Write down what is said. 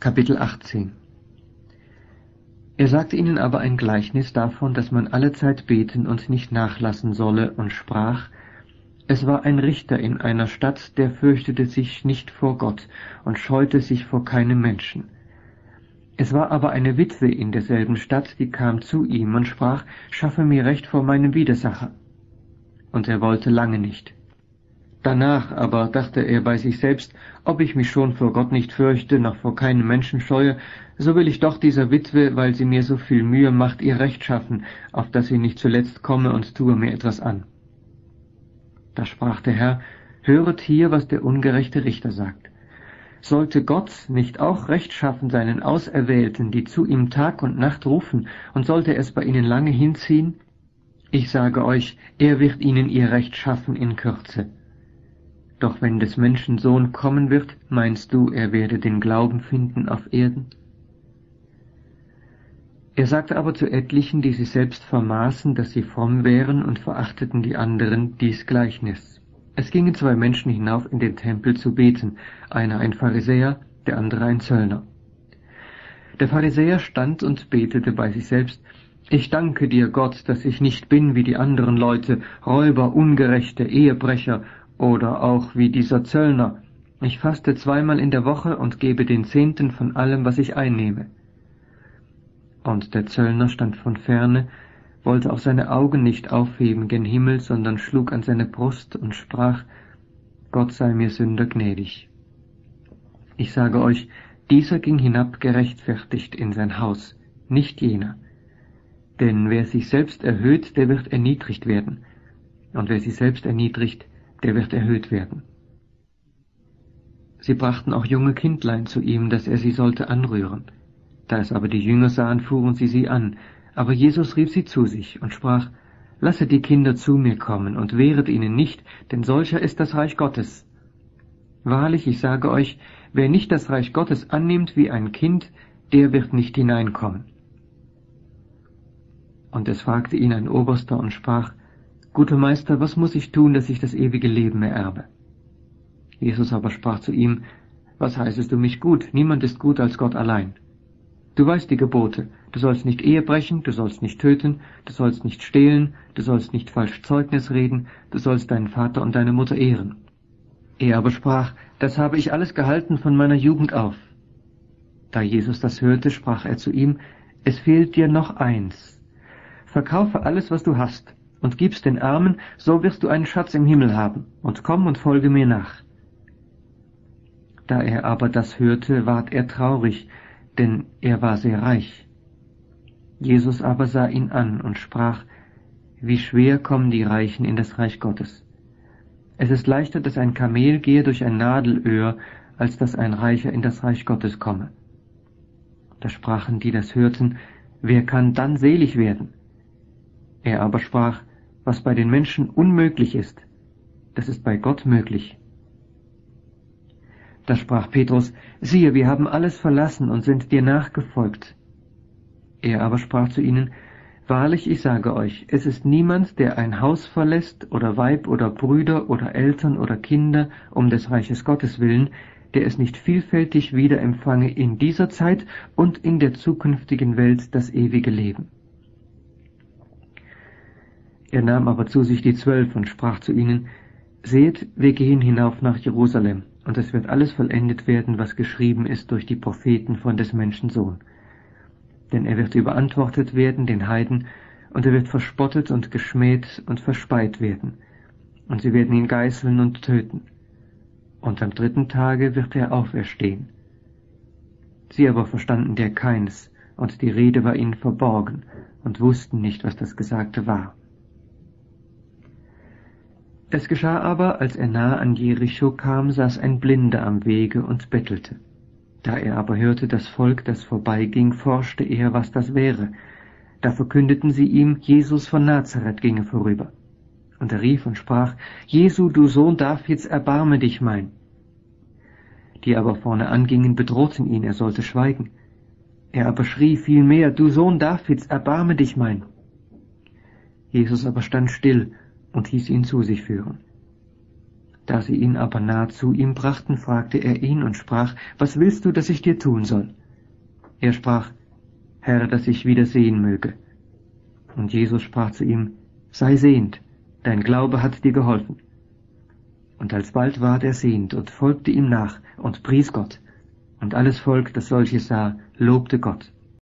Kapitel 18. Er sagte ihnen aber ein Gleichnis davon, dass man allezeit beten und nicht nachlassen solle, und sprach: Es war ein Richter in einer Stadt, der fürchtete sich nicht vor Gott und scheute sich vor keinem Menschen. Es war aber eine Witwe in derselben Stadt, die kam zu ihm und sprach: Schaffe mir Recht vor meinem Widersacher. Und er wollte lange nicht. Danach aber dachte er bei sich selbst: Ob ich mich schon vor Gott nicht fürchte, noch vor keinem Menschen scheue, so will ich doch dieser Witwe, weil sie mir so viel Mühe macht, ihr Recht schaffen, auf dass sie nicht zuletzt komme und tue mir etwas an. Da sprach der Herr: Höret hier, was der ungerechte Richter sagt. Sollte Gott nicht auch Recht schaffen seinen Auserwählten, die zu ihm Tag und Nacht rufen, und sollte es bei ihnen lange hinziehen? Ich sage euch, er wird ihnen ihr Recht schaffen in Kürze. Doch wenn des Menschen Sohn kommen wird, meinst du, er werde den Glauben finden auf Erden? Er sagte aber zu etlichen, die sich selbst vermaßen, dass sie fromm wären, und verachteten die anderen, dies Gleichnis. Es gingen zwei Menschen hinauf in den Tempel zu beten, einer ein Pharisäer, der andere ein Zöllner. Der Pharisäer stand und betete bei sich selbst: Ich danke dir, Gott, dass ich nicht bin wie die anderen Leute, Räuber, Ungerechte, Ehebrecher, oder auch wie dieser Zöllner. Ich faste zweimal in der Woche und gebe den Zehnten von allem, was ich einnehme. Und der Zöllner stand von ferne, wollte auch seine Augen nicht aufheben gen Himmel, sondern schlug an seine Brust und sprach: Gott sei mir Sünder gnädig. Ich sage euch, dieser ging hinab gerechtfertigt in sein Haus, nicht jener. Denn wer sich selbst erhöht, der wird erniedrigt werden, und wer sich selbst erniedrigt, der wird erhöht werden. Sie brachten auch junge Kindlein zu ihm, dass er sie sollte anrühren. Da es aber die Jünger sahen, fuhren sie an. Aber Jesus rief sie zu sich und sprach: Lasset die Kinder zu mir kommen und wehret ihnen nicht, denn solcher ist das Reich Gottes. Wahrlich, ich sage euch, wer nicht das Reich Gottes annimmt wie ein Kind, der wird nicht hineinkommen. Und es fragte ihn ein Oberster und sprach: Guter Meister, was muss ich tun, dass ich das ewige Leben ererbe? Jesus aber sprach zu ihm: Was heißest du mich gut? Niemand ist gut als Gott allein. Du weißt die Gebote: Du sollst nicht Ehe brechen, du sollst nicht töten, du sollst nicht stehlen, du sollst nicht falsch Zeugnis reden, du sollst deinen Vater und deine Mutter ehren. Er aber sprach: Das habe ich alles gehalten von meiner Jugend auf. Da Jesus das hörte, sprach er zu ihm: Es fehlt dir noch eins. Verkaufe alles, was du hast, und gib's den Armen, so wirst du einen Schatz im Himmel haben, und komm und folge mir nach. Da er aber das hörte, ward er traurig, denn er war sehr reich. Jesus aber sah ihn an und sprach: Wie schwer kommen die Reichen in das Reich Gottes! Es ist leichter, dass ein Kamel gehe durch ein Nadelöhr, als dass ein Reicher in das Reich Gottes komme. Da sprachen die, das hörten: Wer kann dann selig werden? Er aber sprach: Was bei den Menschen unmöglich ist, das ist bei Gott möglich. Da sprach Petrus: Siehe, wir haben alles verlassen und sind dir nachgefolgt. Er aber sprach zu ihnen: Wahrlich, ich sage euch, es ist niemand, der ein Haus verlässt, oder Weib, oder Brüder, oder Eltern, oder Kinder, um des Reiches Gottes willen, der es nicht vielfältig wiederempfange in dieser Zeit und in der zukünftigen Welt das ewige Leben. Er nahm aber zu sich die 12 und sprach zu ihnen: Seht, wir gehen hinauf nach Jerusalem, und es wird alles vollendet werden, was geschrieben ist durch die Propheten von des Menschen Sohn. Denn er wird überantwortet werden den Heiden, und er wird verspottet und geschmäht und verspeit werden, und sie werden ihn geißeln und töten. Und am 3. Tage wird er auferstehen. Sie aber verstanden der keines, und die Rede war ihnen verborgen, und wussten nicht, was das Gesagte war. Es geschah aber, als er nahe an Jericho kam, saß ein Blinder am Wege und bettelte. Da er aber hörte das Volk, das vorbeiging, forschte er, was das wäre. Da verkündeten sie ihm, Jesus von Nazareth ginge vorüber. Und er rief und sprach: Jesu, du Sohn Davids, erbarme dich mein. Die aber vorne angingen, bedrohten ihn, er sollte schweigen. Er aber schrie vielmehr: Du Sohn Davids, erbarme dich mein. Jesus aber stand still und hieß ihn zu sich führen. Da sie ihn aber nah zu ihm brachten, fragte er ihn und sprach, »Was willst du, dass ich dir tun soll?« Er sprach, »Herr, dass ich wieder sehen möge.« Und Jesus sprach zu ihm, »Sei sehend, dein Glaube hat dir geholfen.« Und alsbald ward er sehend und folgte ihm nach und pries Gott. Und alles Volk, das solches sah, lobte Gott.